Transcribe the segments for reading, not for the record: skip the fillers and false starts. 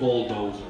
Bulldozer.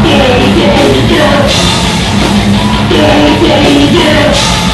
Bulldozer!